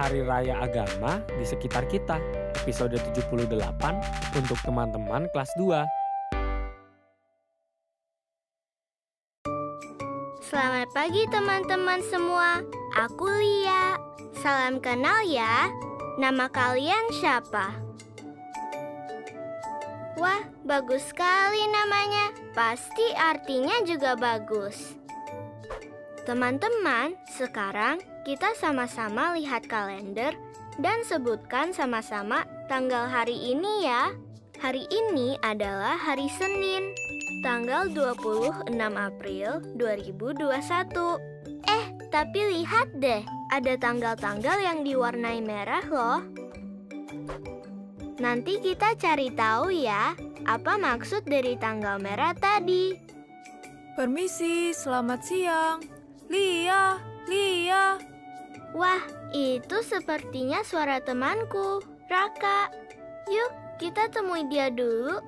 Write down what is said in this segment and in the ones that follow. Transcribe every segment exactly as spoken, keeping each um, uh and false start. Hari Raya Agama di sekitar kita, episode tujuh puluh delapan untuk teman-teman kelas dua. Selamat pagi teman-teman semua, aku Lia. Salam kenal ya, nama kalian siapa? Wah, bagus sekali namanya, pasti artinya juga bagus. Teman-teman, sekarang kita sama-sama lihat kalender dan sebutkan sama-sama tanggal hari ini ya. Hari ini adalah hari Senin, tanggal dua puluh enam April dua ribu dua puluh satu. Eh, tapi lihat deh, ada tanggal-tanggal yang diwarnai merah loh. Nanti kita cari tahu ya, apa maksud dari tanggal merah tadi. Permisi, selamat siang. Lia, Lia. Wah, itu sepertinya suara temanku, Raka. Yuk, kita temui dia dulu.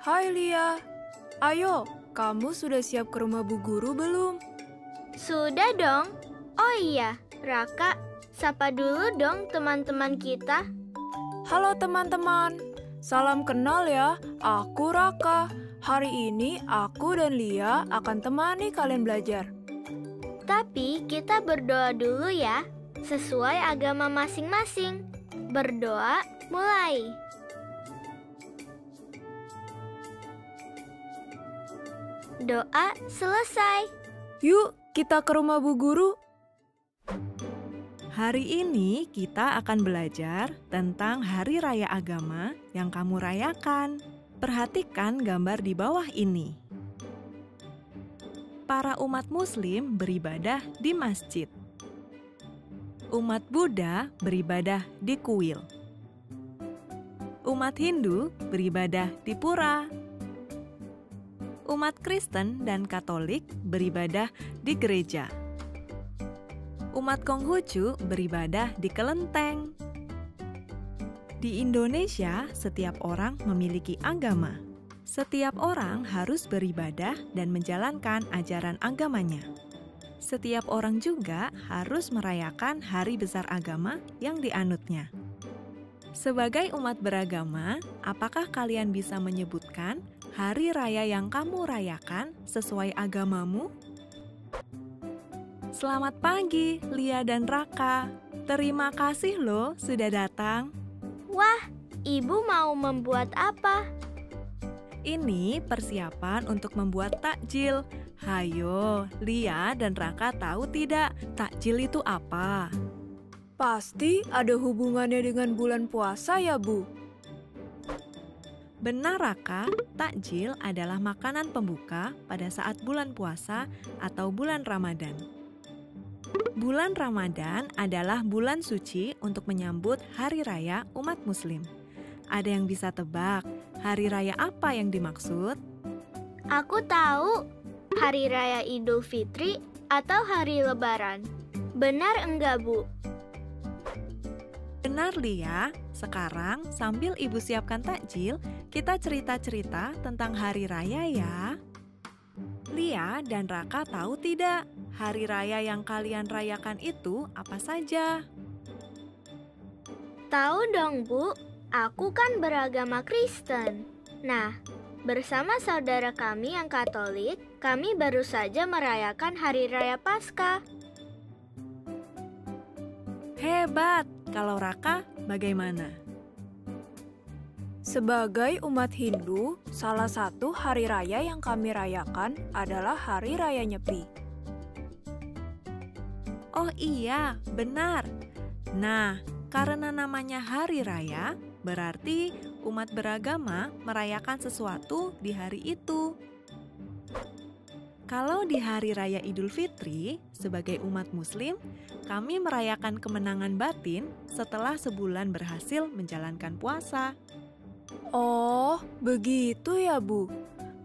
Hai Lia, ayo, kamu sudah siap ke rumah Bu Guru belum? Sudah dong. Oh iya, Raka, sapa dulu dong teman-teman kita. Halo teman-teman, salam kenal ya, aku Raka. Hari ini aku dan Lia akan temani kalian belajar. Tapi kita berdoa dulu ya, sesuai agama masing-masing. Berdoa mulai. Doa selesai. Yuk, kita ke rumah Bu Guru. Hari ini kita akan belajar tentang Hari Raya Agama yang kamu rayakan. Perhatikan gambar di bawah ini. Para umat Muslim beribadah di masjid. Umat Buddha beribadah di kuil. Umat Hindu beribadah di pura. Umat Kristen dan Katolik beribadah di gereja. Umat Konghucu beribadah di kelenteng. Di Indonesia, setiap orang memiliki agama. Setiap orang harus beribadah dan menjalankan ajaran agamanya. Setiap orang juga harus merayakan hari besar agama yang dianutnya. Sebagai umat beragama, apakah kalian bisa menyebutkan hari raya yang kamu rayakan sesuai agamamu? Selamat pagi, Lia dan Raka. Terima kasih loh sudah datang. Wah, ibu mau membuat apa? Ini persiapan untuk membuat takjil. Hayo, Lia dan Raka tahu tidak takjil itu apa? Pasti ada hubungannya dengan bulan puasa ya, Bu. Benar, Raka. Takjil adalah makanan pembuka pada saat bulan puasa atau bulan Ramadan. Bulan Ramadan adalah bulan suci untuk menyambut Hari Raya umat Muslim. Ada yang bisa tebak, Hari Raya apa yang dimaksud? Aku tahu, Hari Raya Idul Fitri atau Hari Lebaran. Benar enggak, Bu? Benar, Lia. Sekarang, sambil Ibu siapkan takjil, kita cerita-cerita tentang Hari Raya ya. Lia dan Raka tahu tidak, hari raya yang kalian rayakan itu apa saja? Tahu dong, Bu. Aku kan beragama Kristen. Nah, bersama saudara kami yang Katolik, kami baru saja merayakan Hari Raya Paskah. Hebat! Kalau Raka, bagaimana? Sebagai umat Hindu, salah satu hari raya yang kami rayakan adalah Hari Raya Nyepi. Oh iya, benar. Nah, karena namanya hari raya, Berarti umat beragama merayakan sesuatu di hari itu. Kalau di Hari Raya Idul Fitri, sebagai umat muslim, kami merayakan kemenangan batin setelah sebulan berhasil menjalankan puasa. Oh, begitu ya, Bu.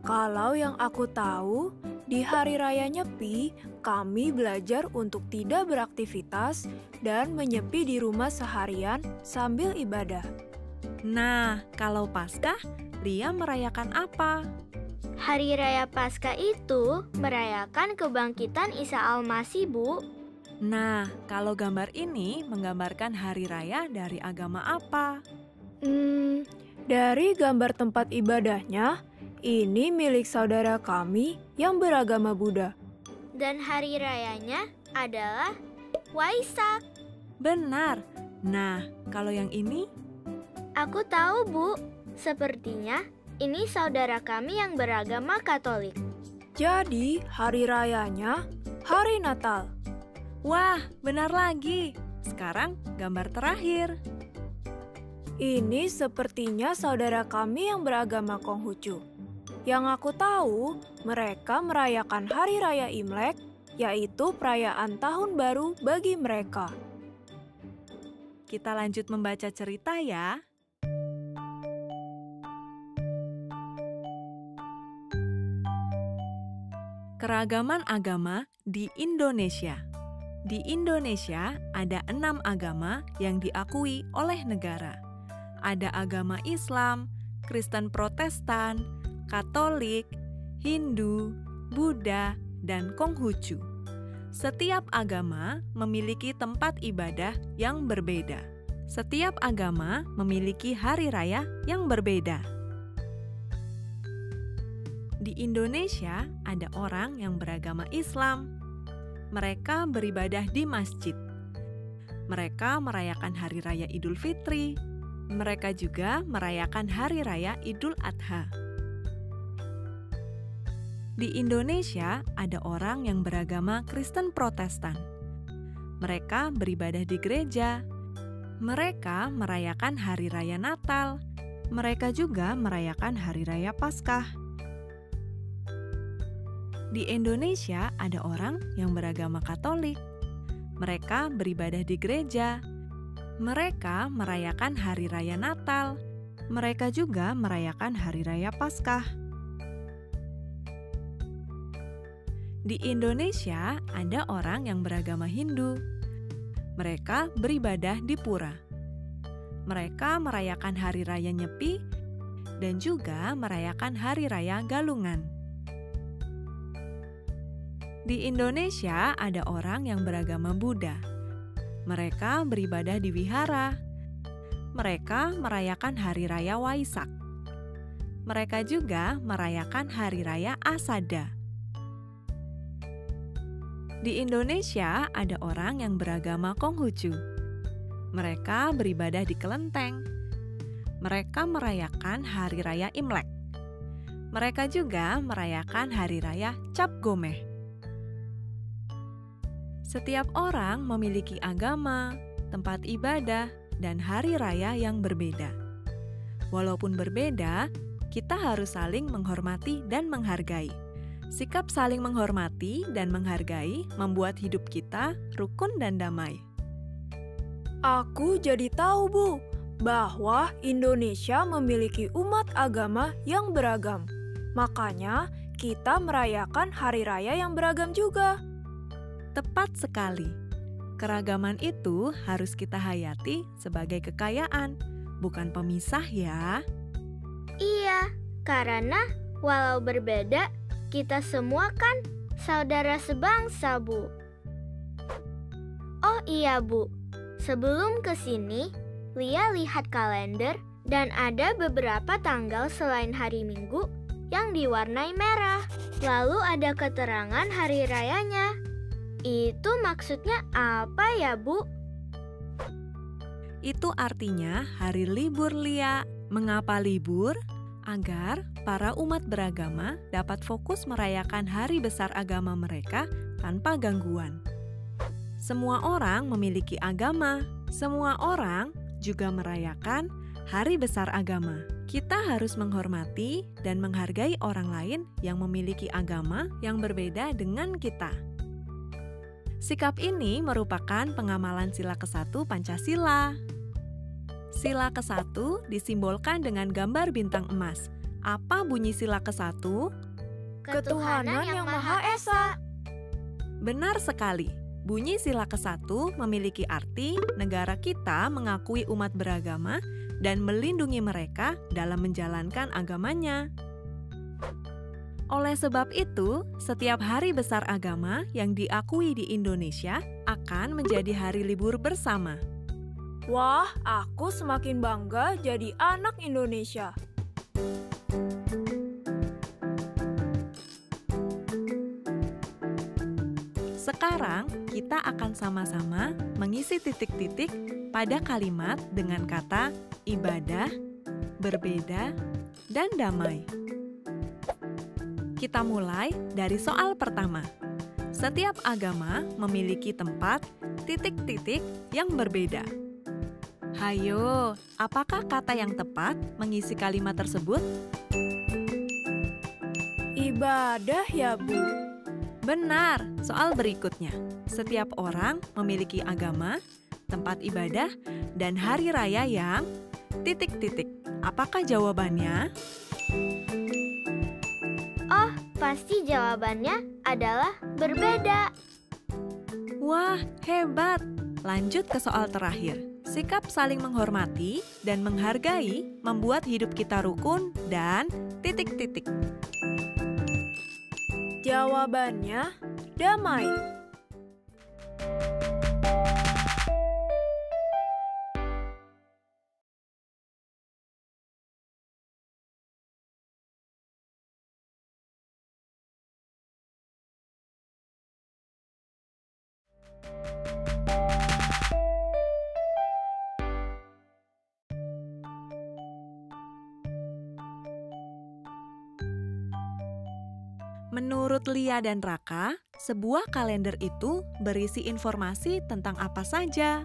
Kalau yang aku tahu, di Hari Raya Nyepi, kami belajar untuk tidak beraktivitas dan menyepi di rumah seharian sambil ibadah. Nah, kalau Paskah, Lia merayakan apa? Hari Raya Paskah itu merayakan kebangkitan Isa Al-Masih, Bu. Nah, kalau gambar ini menggambarkan hari raya dari agama apa? Hmm, dari gambar tempat ibadahnya, ini milik saudara kami yang beragama Buddha. Dan hari rayanya adalah Waisak. Benar. Nah, kalau yang ini? Aku tahu, Bu. Sepertinya ini saudara kami yang beragama Katolik. Jadi, hari rayanya hari Natal. Wah, benar lagi. Sekarang gambar terakhir. Ini sepertinya saudara kami yang beragama Konghucu. Yang aku tahu, mereka merayakan Hari Raya Imlek, yaitu perayaan Tahun Baru bagi mereka. Kita lanjut membaca cerita ya. Keragaman agama di Indonesia. Di Indonesia ada enam agama yang diakui oleh negara. Ada agama Islam, Kristen Protestan, Katolik, Hindu, Buddha, dan Konghucu. Setiap agama memiliki tempat ibadah yang berbeda. Setiap agama memiliki hari raya yang berbeda. Di Indonesia, ada orang yang beragama Islam. Mereka beribadah di masjid. Mereka merayakan Hari Raya Idul Fitri. Mereka juga merayakan Hari Raya Idul Adha. Di Indonesia, ada orang yang beragama Kristen Protestan. Mereka beribadah di gereja. Mereka merayakan Hari Raya Natal. Mereka juga merayakan Hari Raya Paskah. Di Indonesia ada orang yang beragama Katolik. Mereka beribadah di gereja. Mereka merayakan Hari Raya Natal. Mereka juga merayakan Hari Raya Paskah. Di Indonesia ada orang yang beragama Hindu. Mereka beribadah di pura. Mereka merayakan Hari Raya Nyepi dan juga merayakan Hari Raya Galungan. Di Indonesia ada orang yang beragama Buddha. Mereka beribadah di wihara. Mereka merayakan Hari Raya Waisak. Mereka juga merayakan Hari Raya Asadha. Di Indonesia ada orang yang beragama Konghucu. Mereka beribadah di kelenteng. Mereka merayakan Hari Raya Imlek. Mereka juga merayakan Hari Raya Cap Gomeh. Setiap orang memiliki agama, tempat ibadah, dan hari raya yang berbeda. Walaupun berbeda, kita harus saling menghormati dan menghargai. Sikap saling menghormati dan menghargai membuat hidup kita rukun dan damai. Aku jadi tahu, Bu, bahwa Indonesia memiliki umat agama yang beragam. Makanya, kita merayakan hari raya yang beragam juga. Tepat sekali. Keragaman itu harus kita hayati sebagai kekayaan, bukan pemisah ya. Iya, karena walau berbeda, kita semua kan saudara sebangsa, Bu. Oh iya, Bu. Sebelum kesini, Lia lihat kalender dan ada beberapa tanggal selain hari Minggu yang diwarnai merah. Lalu ada keterangan hari rayanya. Itu maksudnya apa ya, Bu? Itu artinya hari libur, Lia. Mengapa libur? Agar para umat beragama dapat fokus merayakan hari besar agama mereka tanpa gangguan. Semua orang memiliki agama. Semua orang juga merayakan Hari Besar Agama. Kita harus menghormati dan menghargai orang lain yang memiliki agama yang berbeda dengan kita. Sikap ini merupakan pengamalan sila kesatu Pancasila. Sila kesatu disimbolkan dengan gambar bintang emas. Apa bunyi sila kesatu? Ketuhanan yang Maha Esa. Benar sekali. Bunyi sila kesatu memiliki arti negara kita mengakui umat beragama dan melindungi mereka dalam menjalankan agamanya. Oleh sebab itu, setiap hari besar agama yang diakui di Indonesia akan menjadi hari libur bersama. Wah, aku semakin bangga jadi anak Indonesia. Sekarang, kita akan sama-sama mengisi titik-titik pada kalimat dengan kata ibadah, berbeda, dan damai. Kita mulai dari soal pertama. Setiap agama memiliki tempat titik-titik yang berbeda. Hayo, apakah kata yang tepat mengisi kalimat tersebut? Ibadah ya, Bu. Benar, soal berikutnya. Setiap orang memiliki agama, tempat ibadah, dan hari raya yang titik-titik. Apakah jawabannya? Oh, pasti jawabannya adalah berbeda. Wah, hebat. Lanjut ke soal terakhir. Sikap saling menghormati dan menghargai membuat hidup kita rukun dan titik-titik. Jawabannya damai. Menurut Lia dan Raka, sebuah kalender itu berisi informasi tentang apa saja.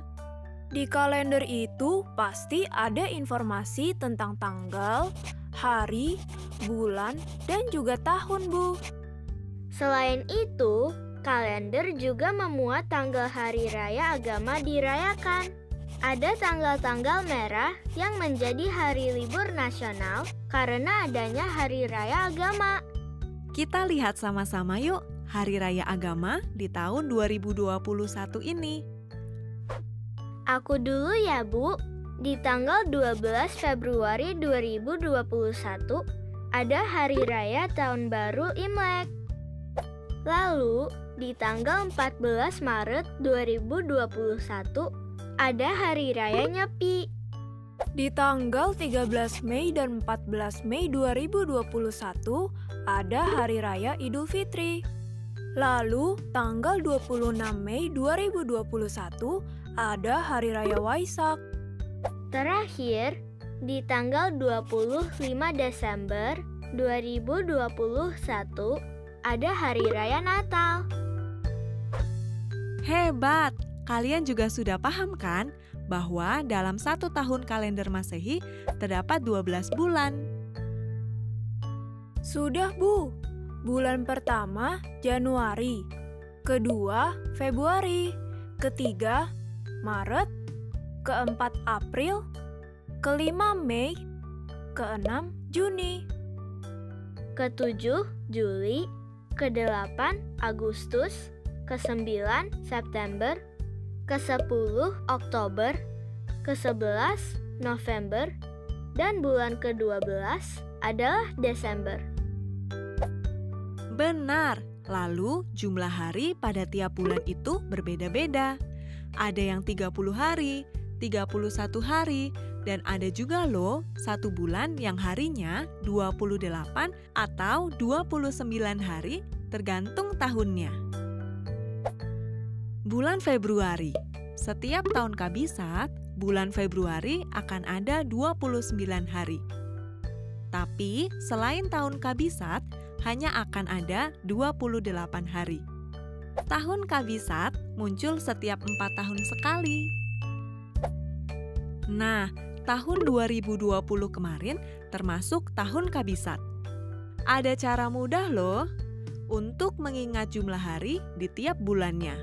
Di kalender itu pasti ada informasi tentang tanggal, hari, bulan, dan juga tahun, Bu. Selain itu, kalender juga memuat tanggal hari raya agama dirayakan. Ada tanggal-tanggal merah yang menjadi hari libur nasional karena adanya hari raya agama. Kita lihat sama-sama yuk Hari Raya Agama di tahun dua ribu dua puluh satu ini. Aku dulu ya, Bu. Di tanggal dua belas Februari dua ribu dua puluh satu ada Hari Raya Tahun Baru Imlek. Lalu, di tanggal empat belas Maret dua ribu dua puluh satu ada Hari Raya Nyepi. Di tanggal tiga belas Mei dan empat belas Mei dua ribu dua puluh satu ada Hari Raya Idul Fitri. Lalu, tanggal dua puluh enam Mei dua ribu dua puluh satu ada Hari Raya Waisak. Terakhir, di tanggal dua puluh lima Desember dua ribu dua puluh satu ada Hari Raya Natal. Hebat! Kalian juga sudah paham kan? Bahwa dalam satu tahun kalender Masehi terdapat dua belas bulan. Sudah, Bu. Bulan pertama Januari, kedua Februari, ketiga Maret, keempat April, kelima Mei, keenam Juni, ketujuh Juli, kedelapan Agustus, kesembilan September, kesepuluh Oktober, kesebelas November, dan bulan kedua belas adalah Desember. Benar, lalu jumlah hari pada tiap bulan itu berbeda-beda. Ada yang tiga puluh hari, tiga puluh satu hari, dan ada juga loh satu bulan yang harinya dua puluh delapan atau dua puluh sembilan hari tergantung tahunnya. Bulan Februari. Setiap tahun kabisat, bulan Februari akan ada dua puluh sembilan hari. Tapi, selain tahun kabisat, hanya akan ada dua puluh delapan hari. Tahun kabisat muncul setiap empat tahun sekali. Nah, tahun dua ribu dua puluh kemarin termasuk tahun kabisat. Ada cara mudah loh untuk mengingat jumlah hari di tiap bulannya.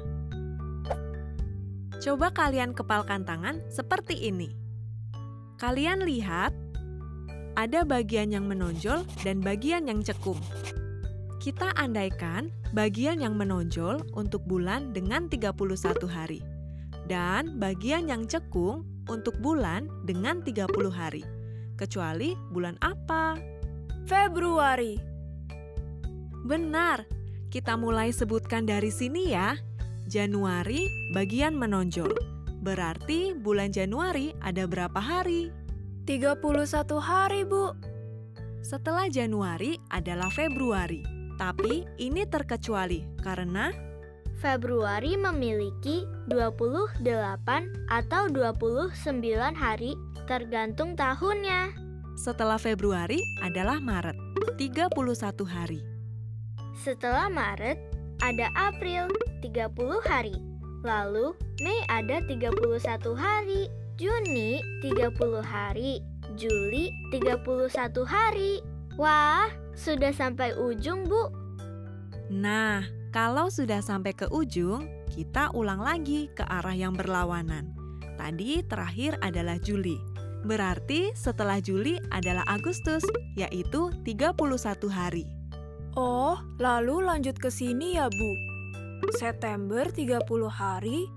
Coba kalian kepalkan tangan seperti ini. Kalian lihat, ada bagian yang menonjol dan bagian yang cekung. Kita andaikan bagian yang menonjol untuk bulan dengan tiga puluh satu hari dan bagian yang cekung untuk bulan dengan tiga puluh hari. Kecuali bulan apa? Februari. Benar. Kita mulai sebutkan dari sini ya. Januari bagian menonjol. Berarti bulan Januari ada berapa hari? tiga puluh satu hari, Bu. Setelah Januari adalah Februari. Tapi ini terkecuali karena Februari memiliki dua puluh delapan atau dua puluh sembilan hari tergantung tahunnya. Setelah Februari adalah Maret, tiga puluh satu hari. Setelah Maret ada April, tiga puluh hari. Lalu Mei ada tiga puluh satu hari, Juni tiga puluh hari, Juli tiga puluh satu hari. Wah, sudah sampai ujung, Bu. Nah, kalau sudah sampai ke ujung, kita ulang lagi ke arah yang berlawanan. Tadi terakhir adalah Juli. Berarti setelah Juli adalah Agustus, yaitu tiga puluh satu hari. Oh, lalu lanjut ke sini ya, Bu. September tiga puluh hari,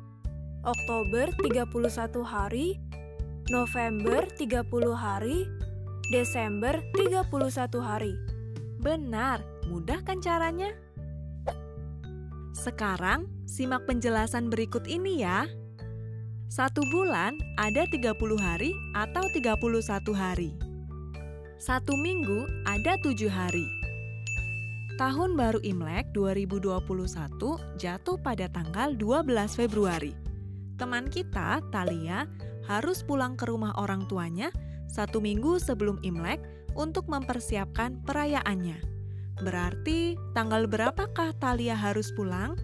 Oktober tiga puluh satu hari, November tiga puluh hari, Desember tiga puluh satu hari. Benar, mudah kan caranya? Sekarang simak penjelasan berikut ini ya. Satu bulan ada tiga puluh hari atau tiga puluh satu hari. Satu minggu ada tujuh hari. Tahun Baru Imlek dua ribu dua puluh satu jatuh pada tanggal dua belas Februari. Teman kita, Talia, harus pulang ke rumah orang tuanya satu minggu sebelum Imlek untuk mempersiapkan perayaannya. Berarti tanggal berapakah Talia harus pulang?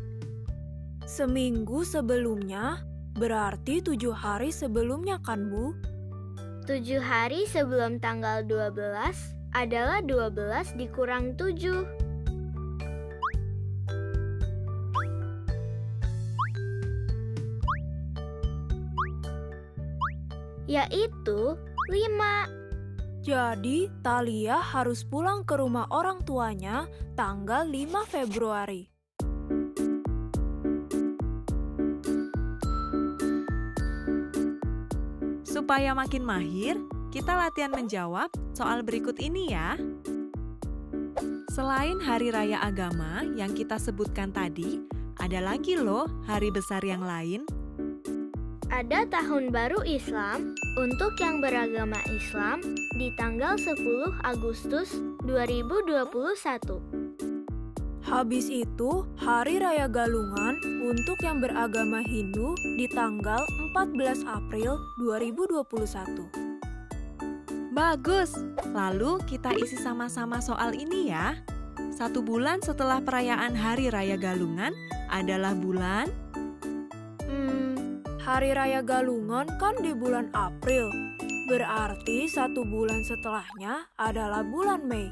Seminggu sebelumnya, berarti tujuh hari sebelumnya kan, Bu? Tujuh hari sebelum tanggal dua belas adalah dua belas dikurang tujuh. Yaitu lima. Jadi, Talia harus pulang ke rumah orang tuanya tanggal lima Februari. Supaya makin mahir, kita latihan menjawab soal berikut ini ya. Selain Hari Raya Agama yang kita sebutkan tadi, ada lagi loh hari besar yang lain. Ada Tahun Baru Islam untuk yang beragama Islam di tanggal sepuluh Agustus dua ribu dua puluh satu. Habis itu, Hari Raya Galungan untuk yang beragama Hindu di tanggal empat belas April dua ribu dua puluh satu. Bagus! Lalu kita isi sama-sama soal ini ya. Satu bulan setelah perayaan Hari Raya Galungan adalah bulan... Hmm... Hari Raya Galungan kan di bulan April, berarti satu bulan setelahnya adalah bulan Mei.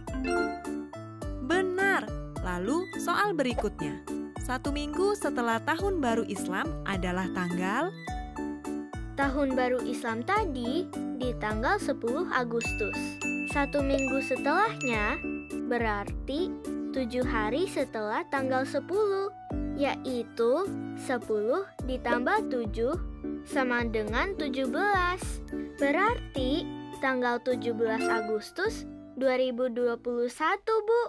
Benar! Lalu soal berikutnya. Satu minggu setelah Tahun Baru Islam adalah tanggal... Tahun Baru Islam tadi di tanggal sepuluh Agustus. Satu minggu setelahnya berarti tujuh hari setelah tanggal sepuluh. Yaitu sepuluh ditambah tujuh sama dengan tujuh belas. Berarti tanggal tujuh belas Agustus dua ribu dua puluh satu, Bu.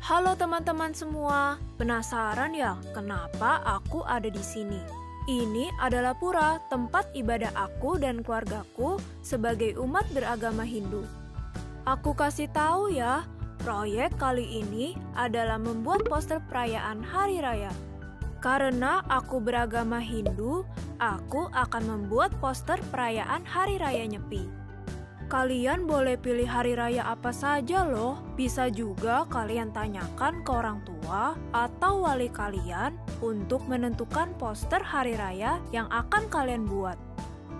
Halo teman-teman semua. Penasaran ya kenapa aku ada di sini? Ini adalah pura tempat ibadah aku dan keluargaku sebagai umat beragama Hindu. Aku kasih tahu ya, proyek kali ini adalah membuat poster perayaan Hari Raya. Karena aku beragama Hindu, aku akan membuat poster perayaan Hari Raya Nyepi. Kalian boleh pilih hari raya apa saja loh. Bisa juga kalian tanyakan ke orang tua atau wali kalian untuk menentukan poster hari raya yang akan kalian buat.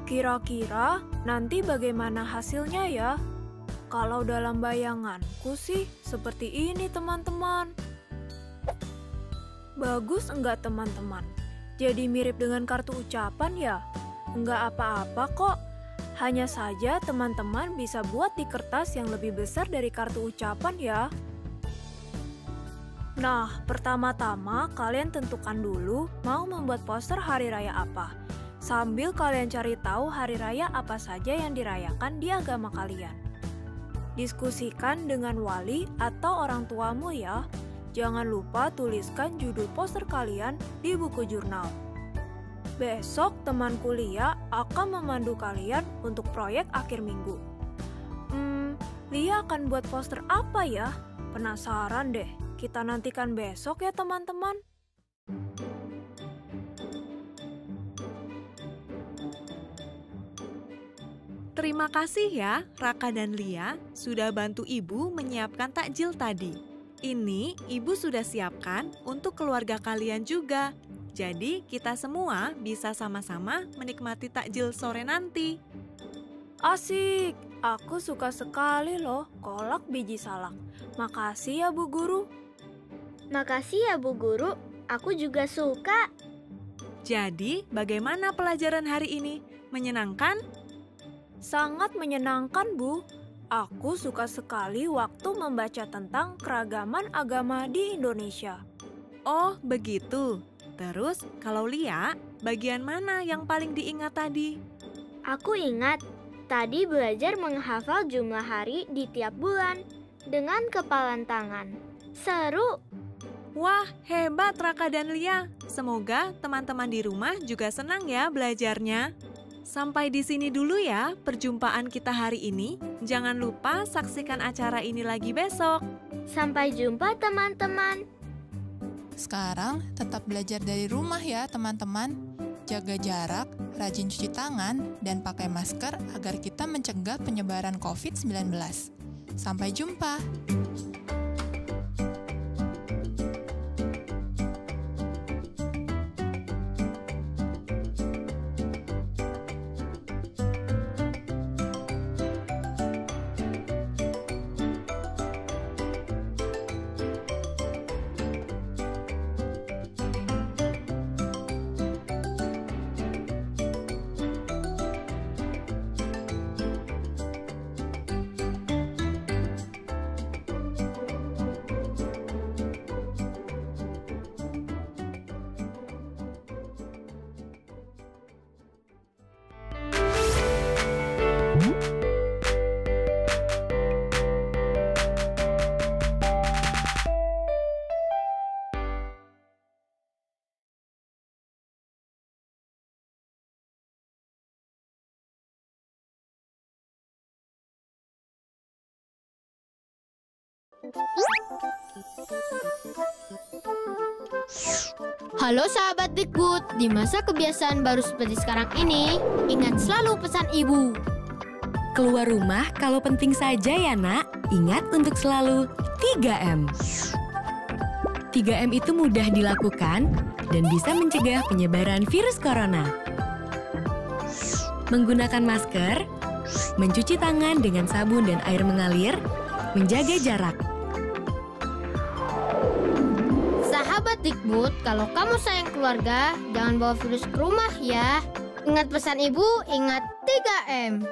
Kira-kira nanti bagaimana hasilnya ya? Kalau dalam bayanganku sih seperti ini teman-teman. Bagus enggak teman-teman? Jadi mirip dengan kartu ucapan ya? Enggak apa-apa kok. Hanya saja teman-teman bisa buat di kertas yang lebih besar dari kartu ucapan ya. Nah, pertama-tama kalian tentukan dulu mau membuat poster hari raya apa. Sambil kalian cari tahu hari raya apa saja yang dirayakan di agama kalian. Diskusikan dengan wali atau orang tuamu ya. Jangan lupa tuliskan judul poster kalian di buku jurnal. Besok teman kuliah akan memandu kalian untuk proyek akhir minggu. Hmm, Lia akan buat poster apa ya? Penasaran deh, kita nantikan besok ya teman-teman. Terima kasih ya Raka dan Lia sudah bantu ibu menyiapkan takjil tadi. Ini ibu sudah siapkan untuk keluarga kalian juga. Jadi, kita semua bisa sama-sama menikmati takjil sore nanti. Asik! Aku suka sekali loh kolak biji salak. Makasih ya Bu Guru. Makasih ya Bu Guru. Aku juga suka. Jadi, bagaimana pelajaran hari ini? Menyenangkan? Sangat menyenangkan, Bu. Aku suka sekali waktu membaca tentang keragaman agama di Indonesia. Oh, begitu. Terus, kalau Lia, bagian mana yang paling diingat tadi? Aku ingat, tadi belajar menghafal jumlah hari di tiap bulan dengan kepalan tangan. Seru! Wah, hebat Raka dan Lia. Semoga teman-teman di rumah juga senang ya belajarnya. Sampai di sini dulu ya perjumpaan kita hari ini. Jangan lupa saksikan acara ini lagi besok. Sampai jumpa teman-teman. Sekarang tetap belajar dari rumah ya teman-teman. Jaga jarak, rajin cuci tangan, dan pakai masker agar kita mencegah penyebaran covid sembilan belas. Sampai jumpa! Halo sahabat Dikbud, di masa kebiasaan baru seperti sekarang ini, ingat selalu pesan ibu. Keluar rumah kalau penting saja ya nak, ingat untuk selalu tiga M. tiga M itu mudah dilakukan dan bisa mencegah penyebaran virus corona. Menggunakan masker, mencuci tangan dengan sabun dan air mengalir, menjaga jarak. Sahabat Dikbud, kalau kamu sayang keluarga, jangan bawa virus ke rumah ya. Ingat pesan ibu, ingat tiga M.